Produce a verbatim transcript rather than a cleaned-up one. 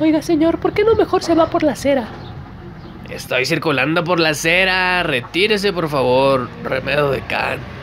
Oiga, señor, ¿por qué no mejor se va por la acera? Estoy circulando por la acera. Retírese, por favor, Remedo de Can.